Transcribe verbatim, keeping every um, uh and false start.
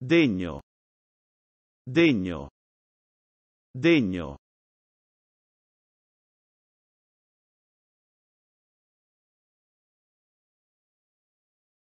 Degno. Degno. Degno.